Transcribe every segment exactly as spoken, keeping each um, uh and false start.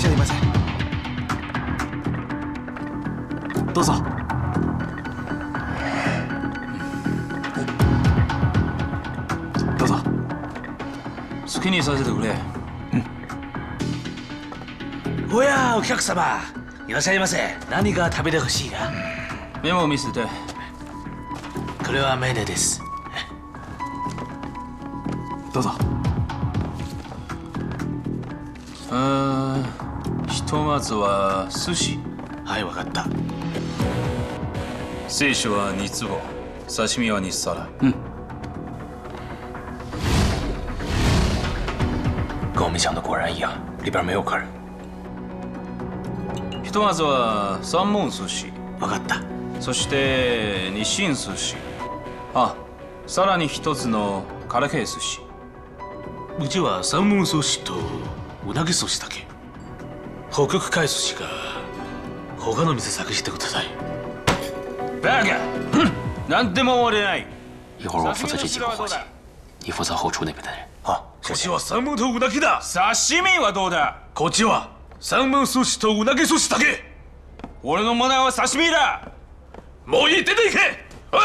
谢你们谁。都走。都走。好きにさせてくれ。うん。おやお客様、いらっしゃいませ。何が食べてほしいか。メモを見せて。これはメニューです。どうぞ。 ああ、ひとまずは寿司。はい、わかった。精子はにつぼ、刺身はに皿。うん。跟我们想的果然一样，里边没有客人。ひとまずは三文寿司。わかった。そして日清寿司。あ、さらに一つのカラケイ寿司。うちは三文寿司と。 うなぎ寿司だけ。北極海寿司が他の店探してください。バカ！何でも俺ない。一会儿我负责这几个伙计，你负责后厨那边的人。好。こっちは三文とうなぎだ。刺身はどうだ？こっちは三文寿司とうなぎ寿司だけ。俺のものは刺身だ。もういい、出て行け。おい、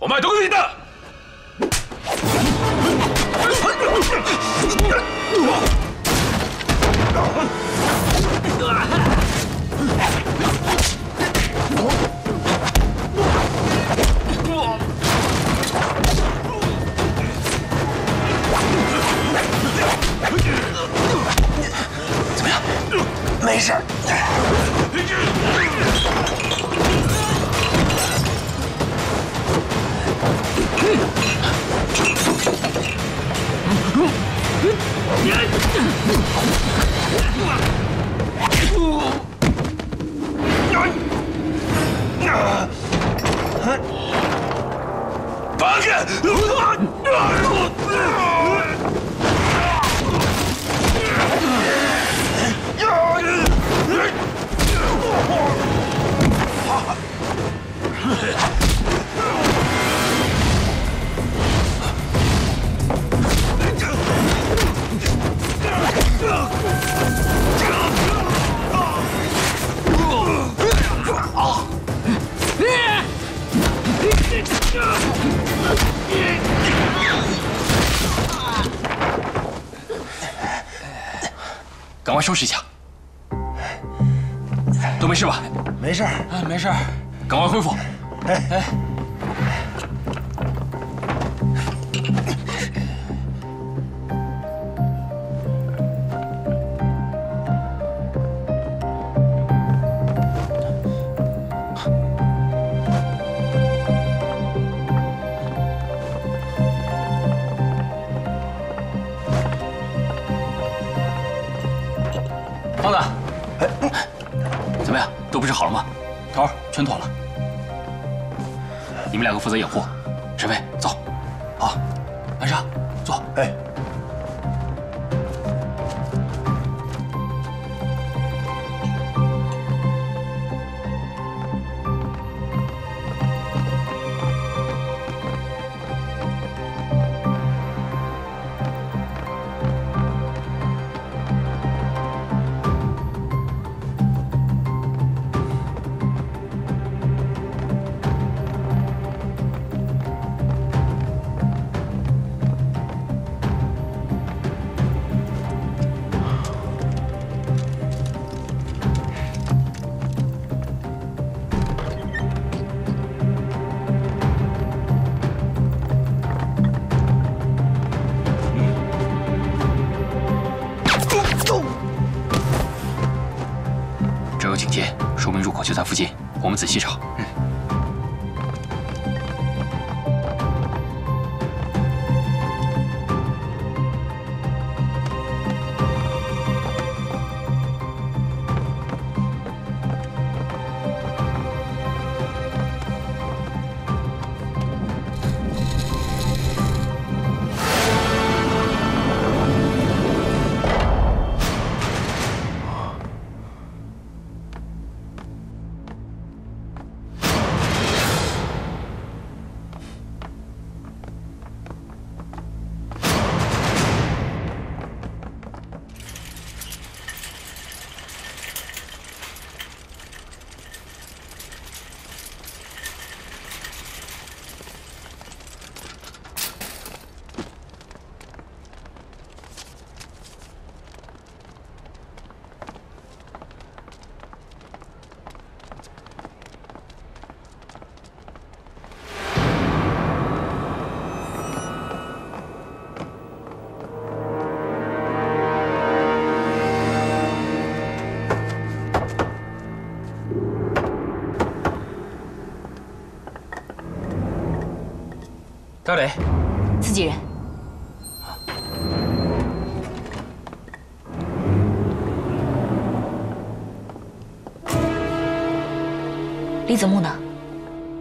お前どこにいた？ 怎么样？没事。八个。 赶快收拾一下，都没事吧？没事，哎，没事，赶快恢复。哎哎，胖子，怎么样？都布置好了吗？头儿全妥了。 你们两个负责掩护，沈飞走，好，南沙坐，哎，这有警戒，说明入口就在附近，我们仔细找。嗯。高磊，自己人。啊、李子木呢？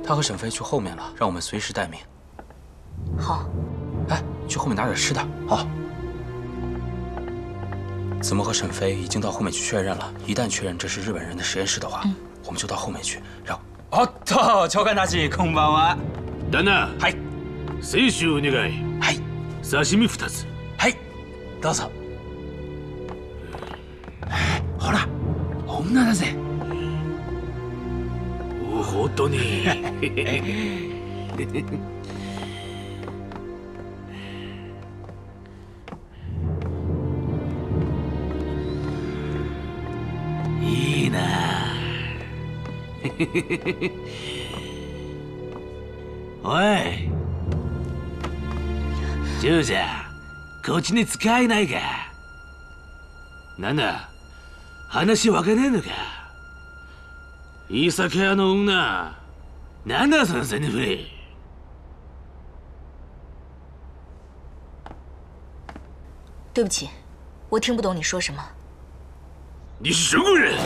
他和沈飞去后面了，让我们随时待命。好。哎，去后面拿点吃的。好。 子墨和沈飞已经到后面去确认了，一旦确认这是日本人的实验室的话，嗯、我们就到后面去。然后，哦，到，乔干大吉，こんばんは。旦那，はい。清酒お願い。はい。刺身二つ。はい。どうぞ。ほら、女だぜ。お、本当に。おい、従者、こっちに使えないか。なんだ、話わかねえのか。居酒屋の女、なんだそのセリフ。对不起，我听不懂你说什么。你是什么人？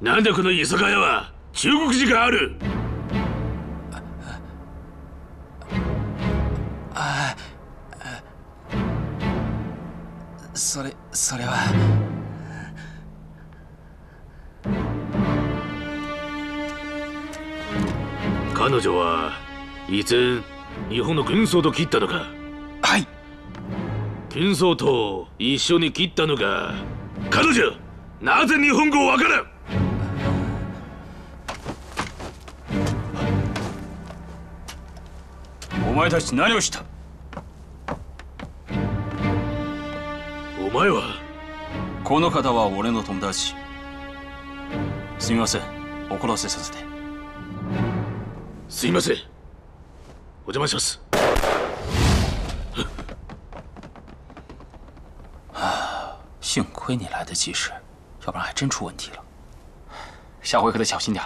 なんでこの居酒屋は中国人がある。ああ、それそれは彼女は以前日本の軍曹と切ったのか。はい、軍曹と一緒に切ったのが彼女。なぜ日本語をわからん。 お前たち何をした。お前は。この方は俺の友達。すみません、怒らせさせて。すみません、お邪魔します。啊，幸亏你来得及时，要不然还真出问题了。下回可得小心点。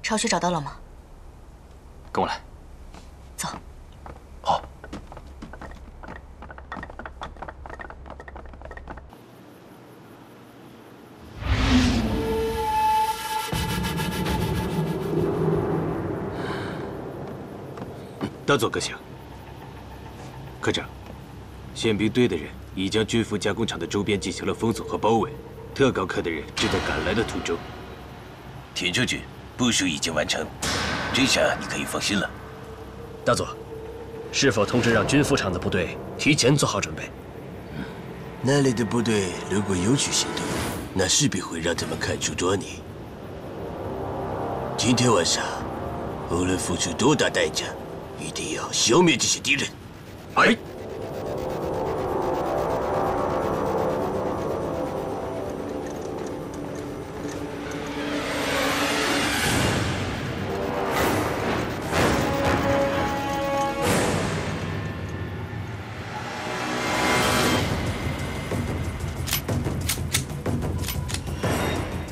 巢穴找到了吗？跟我来。 走。好。大佐阁下，科长，宪兵队的人已将军服加工厂的周边进行了封锁和包围，特高课的人正在赶来的途中。田将军，部署已经完成，这下你可以放心了。 大佐，是否通知让军服厂的部队提前做好准备？那里的部队如果有取行动，那势必会让他们看出端倪。今天晚上，无论付出多大代价，一定要消灭这些敌人。哎，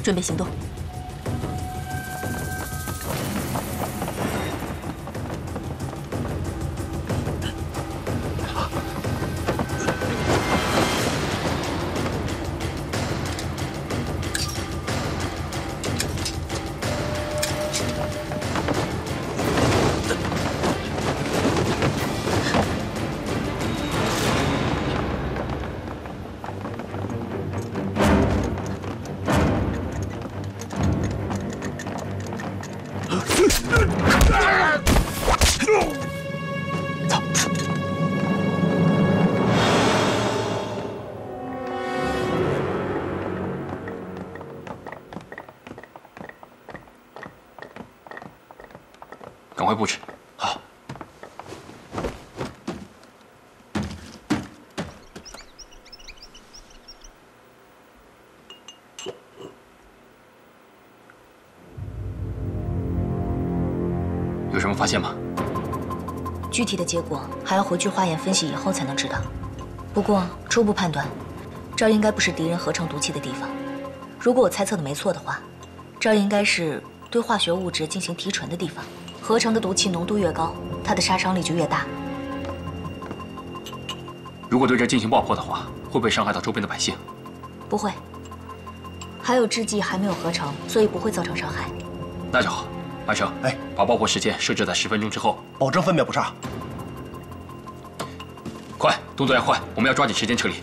准备行动。回布置。好。 有什么发现吗？具体的结果还要回去化验分析以后才能知道。不过初步判断，这儿应该不是敌人合成毒气的地方。如果我猜测的没错的话，这儿应该是对化学物质进行提纯的地方。合成的毒气浓度越高，它的杀伤力就越大。如果对这进行爆破的话，会不会伤害到周边的百姓？不会。还有制剂还没有合成，所以不会造成伤害。那就好。 安生，哎，把爆破时间设置在十分钟之后，保证分秒不差。快，动作要快，我们要抓紧时间撤离。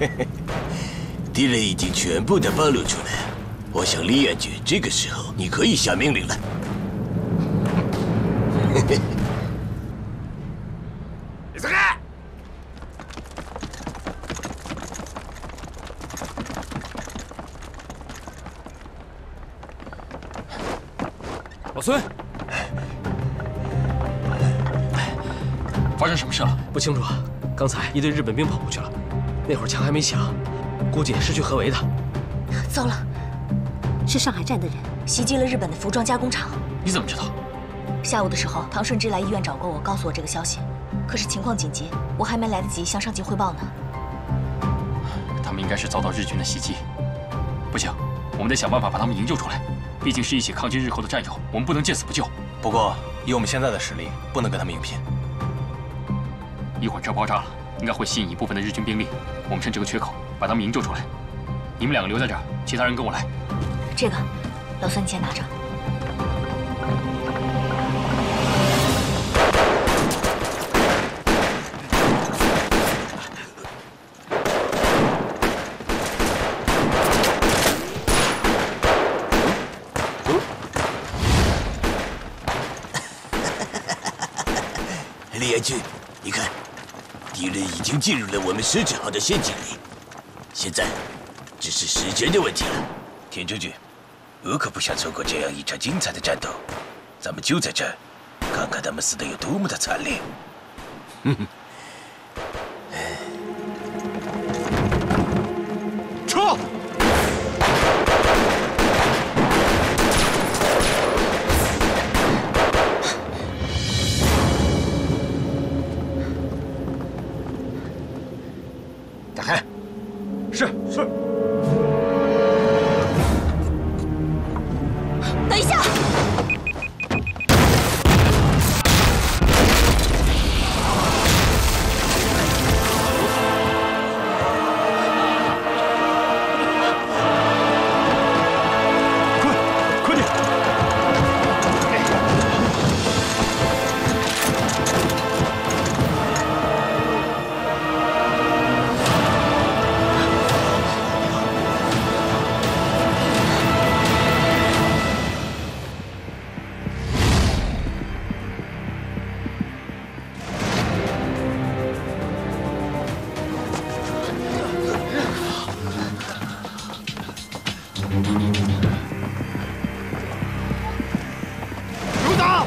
嗯、敌人已经全部的暴露出来，我想李远军这个时候你可以下命令了。你走开！老孙，发生什么事了？不清楚，刚才一队日本兵跑过去了，那会儿枪还没响。 估计是去合围的。糟了，是上海站的人袭击了日本的服装加工厂。你怎么知道？下午的时候，唐顺之来医院找过我，告诉我这个消息。可是情况紧急，我还没来得及向上级汇报呢。他们应该是遭到日军的袭击。不行，我们得想办法把他们营救出来。毕竟是一起抗击日寇的战友，我们不能见死不救。不过以我们现在的实力，不能跟他们硬拼。一会儿车爆炸了，应该会吸引一部分的日军兵力。我们趁这个缺口。 把他们营救出来，你们两个留在这儿，其他人跟我来。这个，老孙你先拿着。李彦俊，你看，敌人已经进入了我们设置好的陷阱里。 现在，只是时间的问题了。田中君，我可不想错过这样一场精彩的战斗。咱们就在这儿，看看他们死得有多么的惨烈。哼哼。撤！打开。 是是。等一下！阻挡！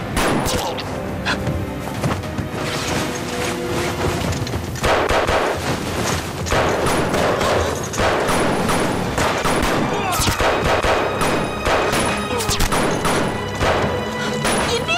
隐蔽！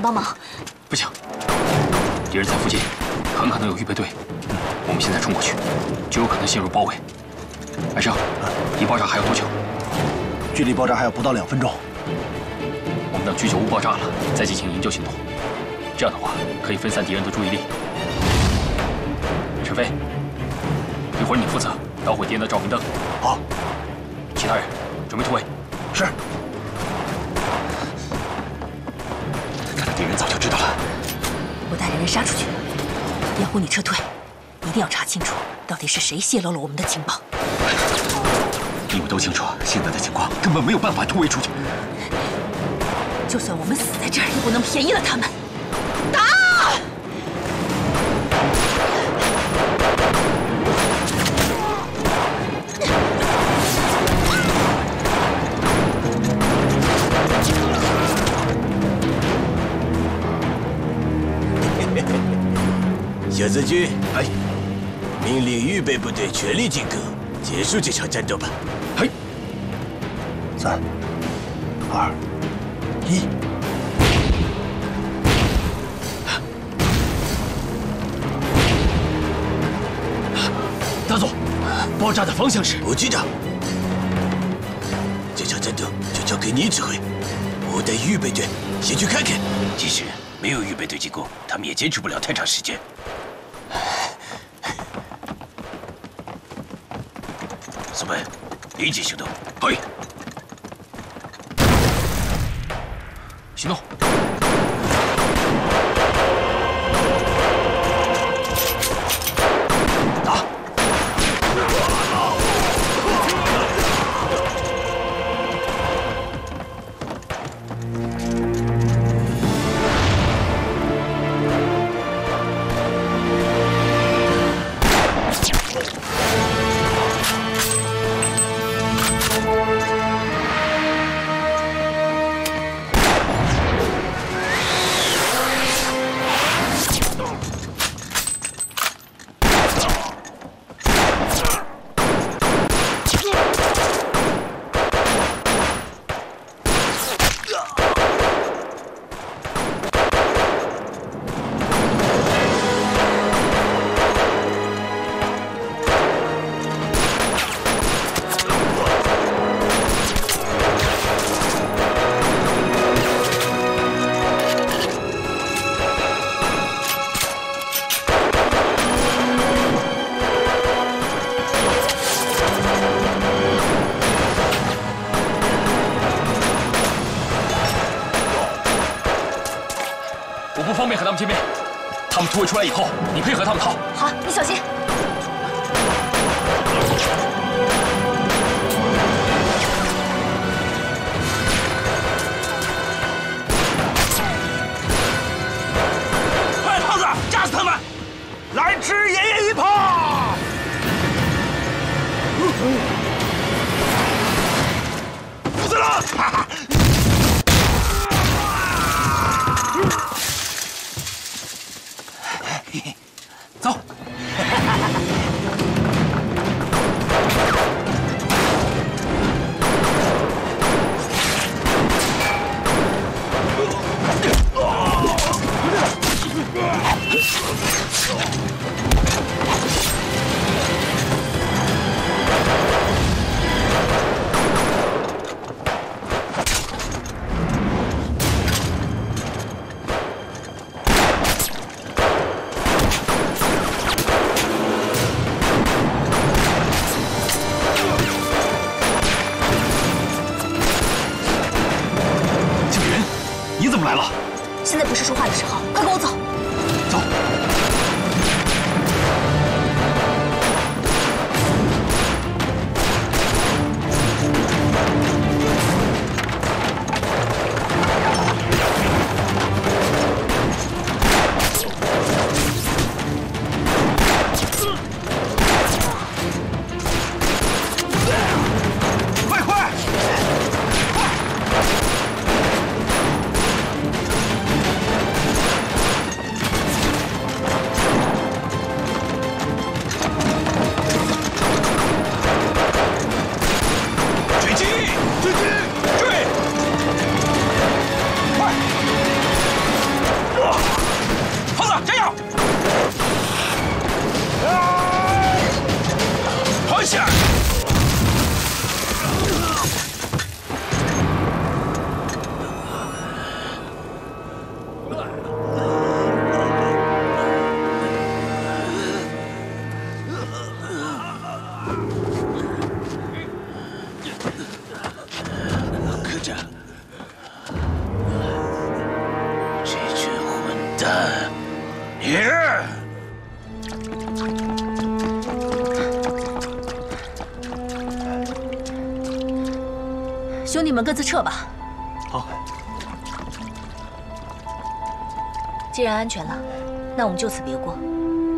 帮忙！不行，敌人在附近，很可能有预备队。我们现在冲过去，就有可能陷入包围。白胜，离爆炸还有多久？距离爆炸还有不到两分钟。我们等居酒屋爆炸了，再进行营救行动。这样的话，可以分散敌人的注意力。陈飞，一会儿你负责捣毁敌人的照明灯。好。其他人准备突围。是。 敌人早就知道了，我带人杀出去，掩护你撤退。一定要查清楚，到底是谁泄露了我们的情报。你们都清楚现在的情况，根本没有办法突围出去。就算我们死在这儿，也不能便宜了他们。打！ 小子君，哎，命令预备部队全力进攻，结束这场战斗吧！嘿，三、二、一。 大总，爆炸的方向是？吴局长，这场战斗就交给你指挥，我带预备队先去看看。即使没有预备队进攻，他们也坚持不了太长时间。 四门，立即行动！嘿，行动！打！出来以后，你配合他们逃。好，你小心。 Oh! 来了。现在不是说话的时候，快跟我走。走。兄弟们，各自撤吧。好。既然安全了，那我们就此别过。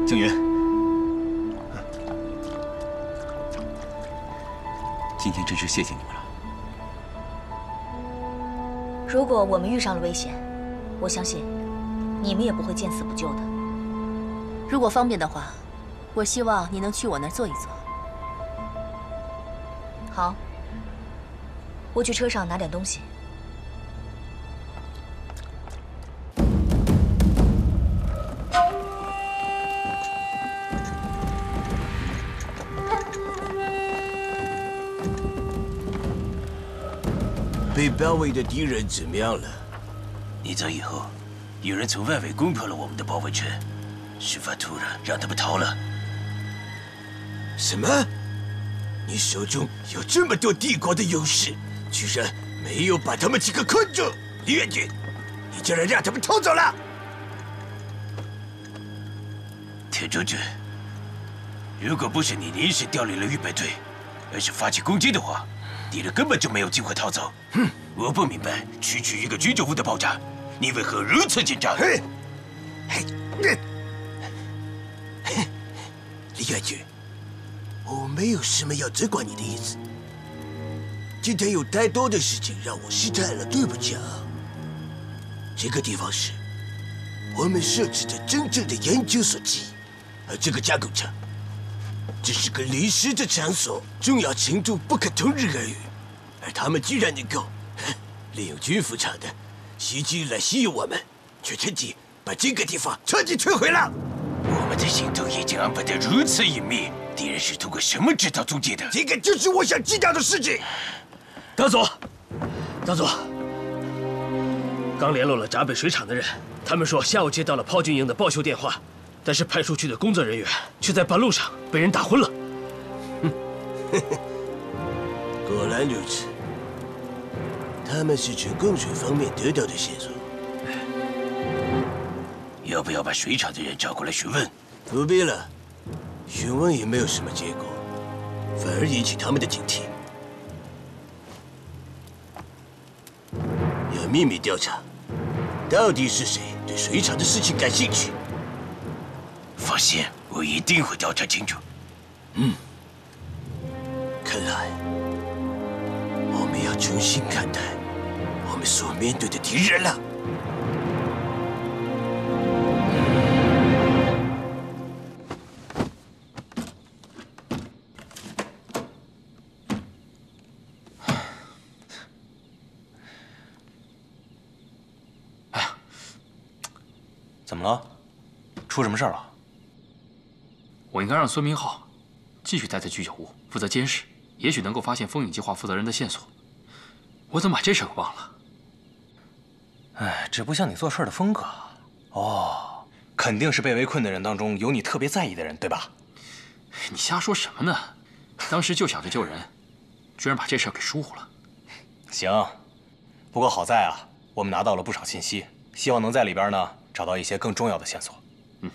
静云，今天真是谢谢你们了。如果我们遇上了危险，我相信你们也不会见死不救的。如果方便的话，我希望你能去我那儿坐一坐。好。 我去车上拿点东西。被包围的敌人怎么样了？你走以后，有人从外围攻破了我们的包围圈，事发突然，让他们逃了。什么？你手中有这么多帝国的勇士？ 居然没有把他们几个困住！李元君，你竟然让他们偷走了！铁中君，如果不是你临时调离了预备队，而是发起攻击的话，敌人根本就没有机会逃走。哼！我不明白，区区一个居酒屋的爆炸，你为何如此紧张？嘿，李元君，我没有什么要责怪你的意思。 今天有太多的事情让我失态了，对不起啊。这个地方是我们设置的真正的研究所基，而这个加工厂只是个临时的场所，重要程度不可同日而语。而他们居然能够利用军服厂的袭击来吸引我们，却趁机把这个地方彻底摧毁了。我们的行动已经安排得如此隐秘，敌人是通过什么知道踪迹的？这个就是我想知道的事情。 张总，张总，刚联络了闸北水厂的人，他们说下午接到了炮军营的报修电话，但是派出去的工作人员却在半路上被人打昏了。嗯，果然如此，他们是从供水方面得到的线索。要不要把水厂的人找过来询问？不必了，询问也没有什么结果，反而引起他们的警惕。 要秘密调查，到底是谁对水厂的事情感兴趣？放心，我一定会调查清楚。嗯，看来我们要重新看待我们所面对的敌人了。怎么了？出什么事儿了？我应该让孙明浩继续待在居酒屋，负责监视，也许能够发现风影计划负责人的线索。我怎么把这事给忘了？哎，这不像你做事的风格。哦，肯定是被围困的人当中有你特别在意的人，对吧？你瞎说什么呢？当时就想着救人，居然把这事给疏忽了。行，不过好在啊。我们拿到了不少信息，希望能在里边呢找到一些更重要的线索。嗯，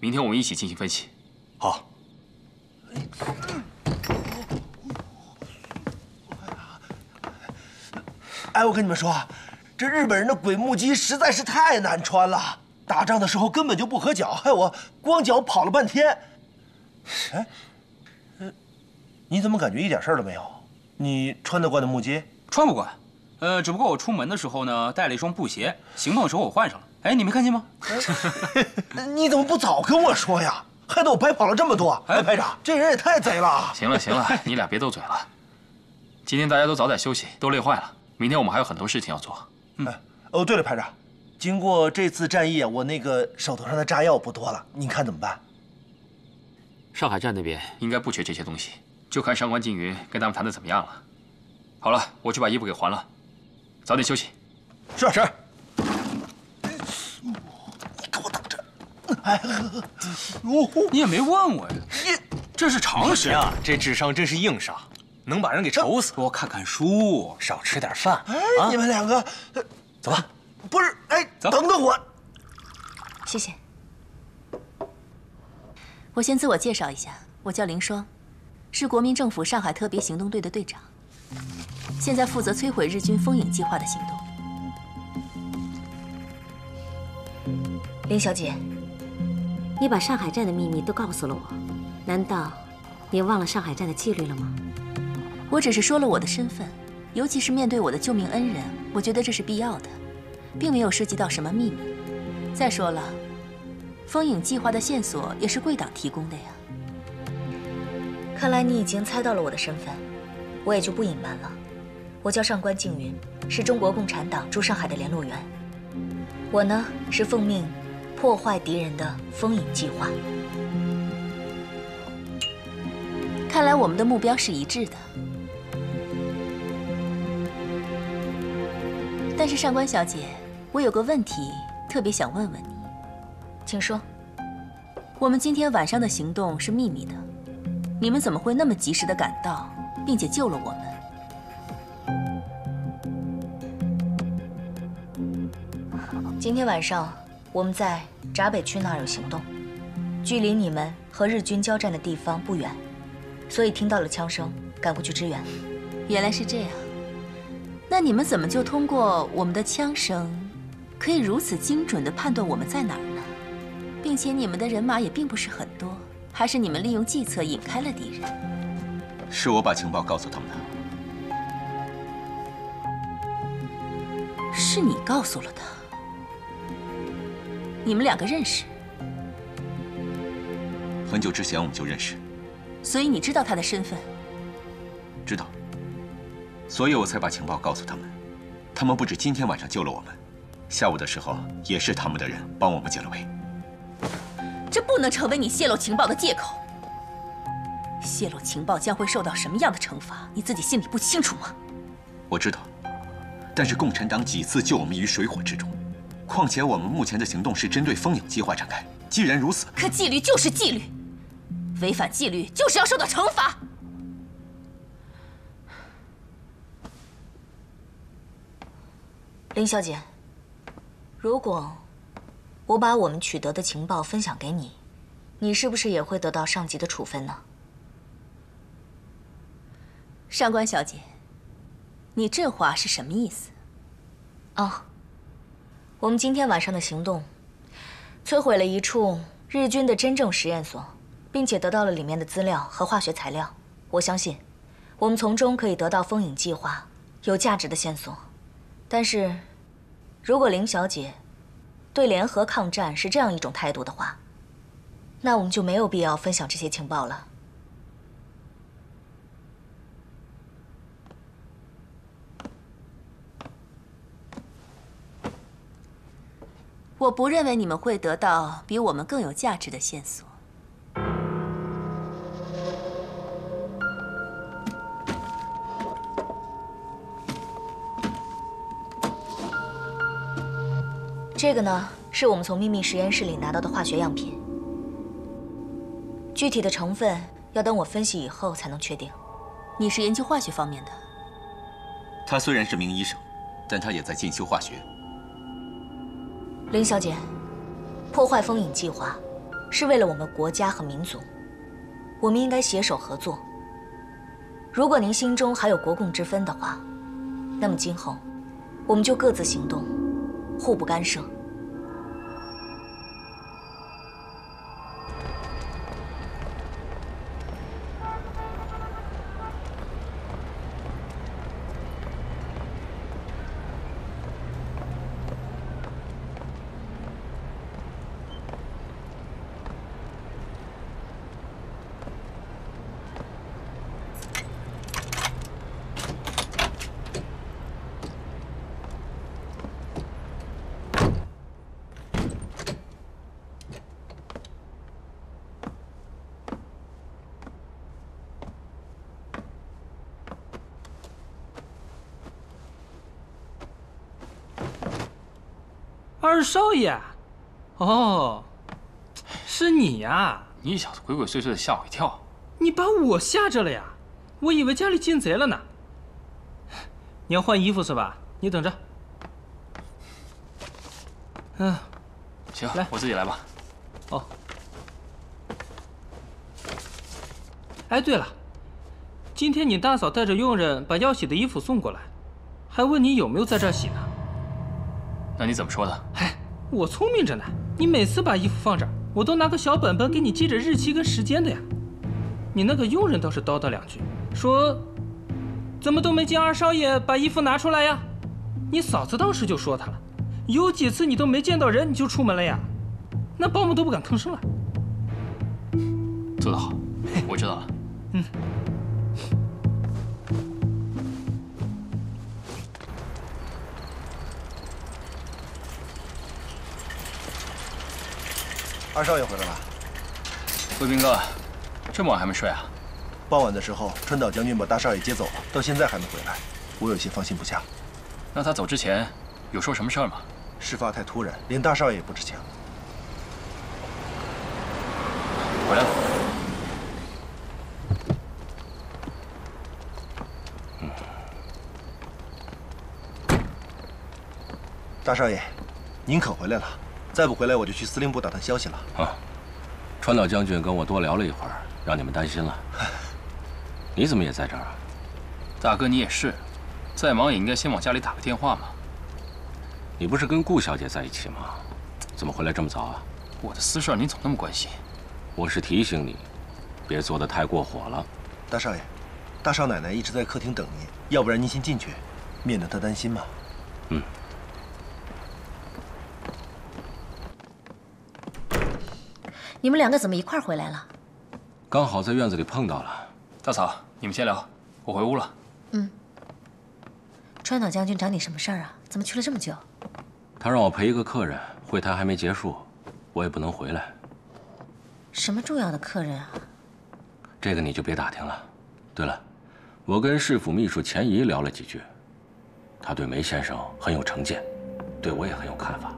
明天我们一起进行分析。好。哎，我跟你们说，这日本人的鬼木屐实在是太难穿了，打仗的时候根本就不合脚，害我光脚跑了半天。哎，你怎么感觉一点事儿都没有？你穿得惯的木屐？穿不惯。 呃，只不过我出门的时候呢，带了一双布鞋，行动的时候我换上了。哎，你没看见吗？你怎么不早跟我说呀？害得我白跑了这么多。哎，排长，这人也太贼了。行了行了，你俩别斗嘴了。今天大家都早点休息，都累坏了。明天我们还有很多事情要做。嗯，哦，对了，排长，经过这次战役，我那个手头上的炸药不多了，你看怎么办？上海站那边应该不缺这些东西，就看上官静云跟他们谈的怎么样了。好了，我去把衣服给还了。 早点休息。是是。你给我等着！哎，你也没问我呀。你这是常识啊！这智商真是硬伤，能把人给愁死。多看看书，少吃点饭。哎，你们两个，走吧。不是，哎，等等我。谢谢。我先自我介绍一下，我叫凌霜，是国民政府上海特别行动队的队长。 现在负责摧毁日军风影计划的行动。林小姐，你把上海站的秘密都告诉了我，难道你忘了上海站的纪律了吗？我只是说了我的身份，尤其是面对我的救命恩人，我觉得这是必要的，并没有涉及到什么秘密。再说了，风影计划的线索也是贵党提供的呀。看来你已经猜到了我的身份，我也就不隐瞒了。 我叫上官静云，是中国共产党驻上海的联络员。我呢是奉命破坏敌人的风影计划。看来我们的目标是一致的。但是上官小姐，我有个问题特别想问问你，请说。我们今天晚上的行动是秘密的，你们怎么会那么及时的赶到，并且救了我们？ 今天晚上我们在闸北区那儿有行动，距离你们和日军交战的地方不远，所以听到了枪声，赶过去支援。原来是这样，那你们怎么就通过我们的枪声，可以如此精准地判断我们在哪儿呢？并且你们的人马也并不是很多，还是你们利用计策引开了敌人？是我把情报告诉他们的。是你告诉了他。 你们两个认识？很久之前我们就认识，所以你知道他的身份？知道，所以我才把情报告诉他们。他们不止今天晚上救了我们，下午的时候也是他们的人帮我们解了围。这不能成为你泄露情报的借口。泄露情报将会受到什么样的惩罚，你自己心里不清楚吗？我知道，但是共产党几次救我们于水火之中。 况且我们目前的行动是针对风影计划展开，既然如此，可纪律就是纪律，违反纪律就是要受到惩罚。林小姐，如果我把我们取得的情报分享给你，你是不是也会得到上级的处分呢？上官小姐，你这话是什么意思？哦。 我们今天晚上的行动，摧毁了一处日军的真正实验所，并且得到了里面的资料和化学材料。我相信，我们从中可以得到风影计划有价值的线索。但是，如果林小姐对联合抗战是这样一种态度的话，那我们就没有必要分享这些情报了。我不认为你们会得到比我们更有价值的线索。这个呢，是我们从秘密实验室里拿到的化学样品，具体的成分要等我分析以后才能确定。你是研究化学方面的？他虽然是名医生。但他也在进修化学。林小姐，破坏风影计划是为了我们国家和民族，我们应该携手合作。如果您心中还有国共之分的话，那么今后我们就各自行动，互不干涉。 二少爷，哦，是你呀、啊！你小子鬼鬼祟祟的，吓我一跳。你把我吓着了呀！我以为家里进贼了呢。你要换衣服是吧？你等着。嗯，行，来，我自己来吧。哦。哎，对了，今天你大嫂带着佣人把要洗的衣服送过来，还问你有没有在这儿洗呢。 那你怎么说的？哎，我聪明着呢。你每次把衣服放这儿，我都拿个小本本给你记着日期跟时间的呀。你那个佣人倒是叨叨两句，说怎么都没见二少爷把衣服拿出来呀？你嫂子当时就说他了，有几次你都没见到人你就出门了呀？那保姆都不敢吭声了。做得好，我知道了。嗯。 二少爷回来了，卫兵哥，这么晚还没睡啊？傍晚的时候，川岛将军把大少爷接走了，到现在还没回来，我有些放心不下。那他走之前有说什么事儿吗？事发太突然，连大少爷也不知情。回来了。嗯。大少爷，您可回来了。 再不回来，我就去司令部打探消息了。啊，川岛将军跟我多聊了一会儿，让你们担心了。你怎么也在这儿啊？大哥，你也是，再忙也应该先往家里打个电话嘛。你不是跟顾小姐在一起吗？怎么回来这么早啊？我的私事你总那么关心。我是提醒你，别做得太过火了。大少爷，大少奶奶一直在客厅等您，要不然您先进去，免得她担心嘛。嗯。 你们两个怎么一块儿回来了？刚好在院子里碰到了。大嫂，你们先聊，我回屋了。嗯。川岛将军找你什么事儿啊？怎么去了这么久？他让我陪一个客人，会谈还没结束，我也不能回来。什么重要的客人啊？这个你就别打听了。对了，我跟市府秘书钱怡聊了几句，他对梅先生很有成见，对我也很有看法。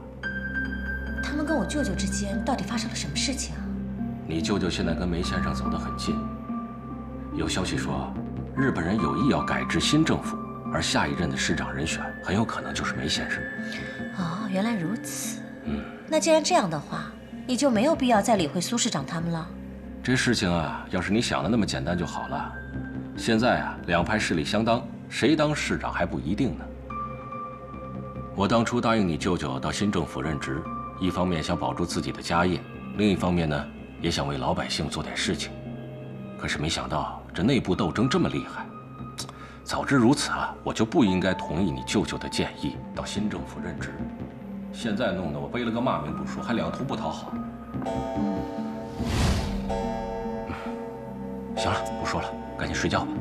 他们跟我舅舅之间到底发生了什么事情啊？你舅舅现在跟梅先生走得很近。有消息说，日本人有意要改制新政府，而下一任的市长人选很有可能就是梅先生。哦，原来如此。嗯，那既然这样的话，你就没有必要再理会苏市长他们了。这事情啊，要是你想的那么简单就好了。现在啊，两派势力相当，谁当市长还不一定呢。我当初答应你舅舅到新政府任职。 一方面想保住自己的家业，另一方面呢，也想为老百姓做点事情。可是没想到这内部斗争这么厉害，早知如此啊，我就不应该同意你舅舅的建议到新政府任职。现在弄得我背了个骂名不说，还两头不讨好。嗯，行了，不说了，赶紧睡觉吧。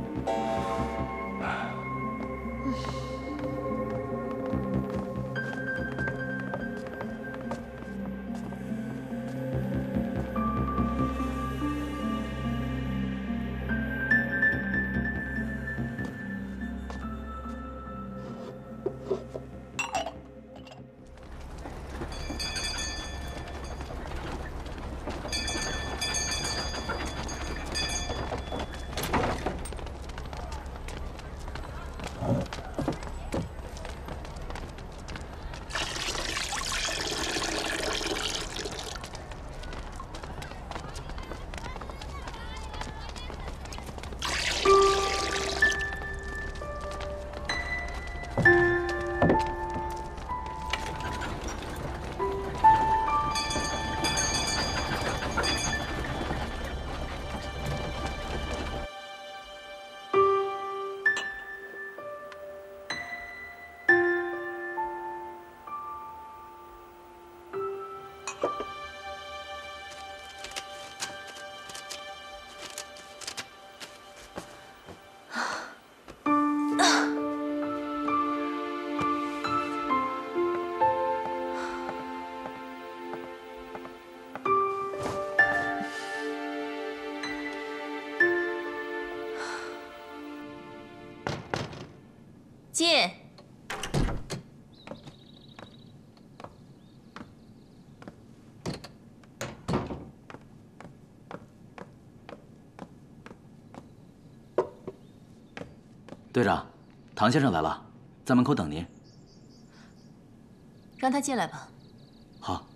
进。队长，唐先生来了，在门口等您。让他进来吧。好。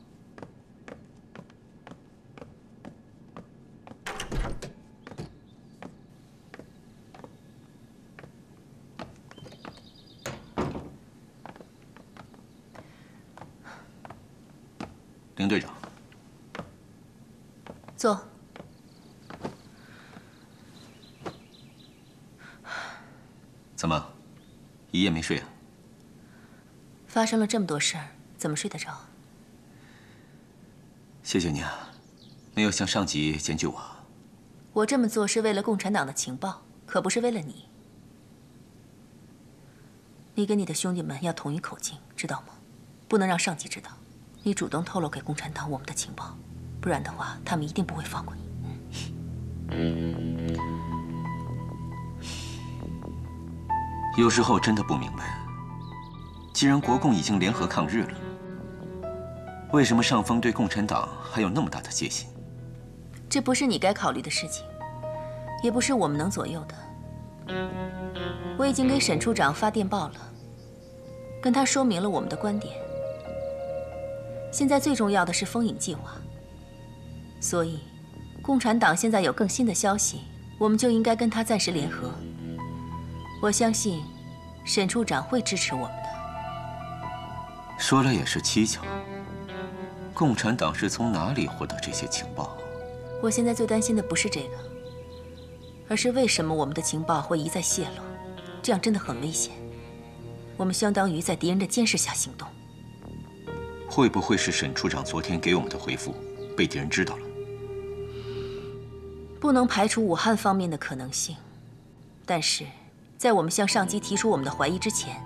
林队长，坐。怎么，一夜没睡啊？发生了这么多事儿，怎么睡得着？谢谢你啊，没有向上级检举我。我这么做是为了共产党的情报，可不是为了你。你跟你的兄弟们要统一口径，知道吗？不能让上级知道。 你主动透露给共产党我们的情报，不然的话，他们一定不会放过你。嗯、有时候真的不明白，既然国共已经联合抗日了，为什么上峰对共产党还有那么大的戒心？这不是你该考虑的事情，也不是我们能左右的。我已经给沈处长发电报了，跟他说明了我们的观点。 现在最重要的是封印计划，所以，共产党现在有更新的消息，我们就应该跟他暂时联合。我相信，沈处长会支持我们的。说来也是蹊跷，共产党是从哪里获得这些情报？我现在最担心的不是这个，而是为什么我们的情报会一再泄露，这样真的很危险。我们相当于在敌人的监视下行动。 会不会是沈处长昨天给我们的回复被敌人知道了？不能排除武汉方面的可能性，但是在我们向上级提出我们的怀疑之前，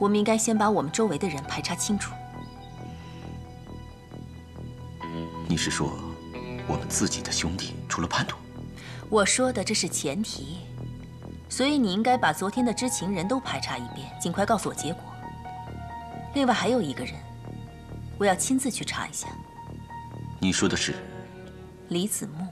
我们应该先把我们周围的人排查清楚。你是说我们自己的兄弟除了叛徒？我说的这是前提，所以你应该把昨天的知情人都排查一遍，尽快告诉我结果。另外还有一个人。 我要亲自去查一下。你说的是李子木。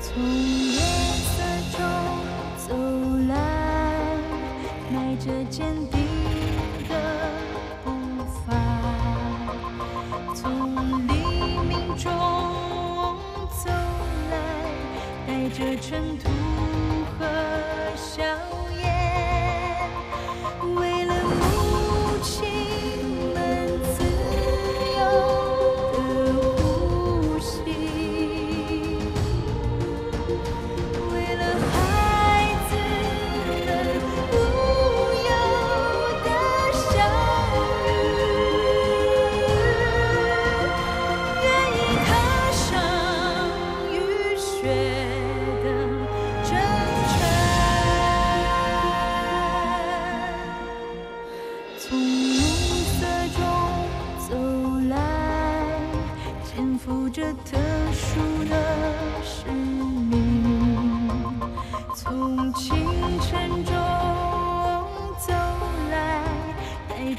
从夜色中走来，迈着坚定。 这尘土和硝烟，为了母亲们自由的呼吸，为了孩子们无忧的相遇，愿意踏上雨雪。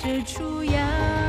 这出洋。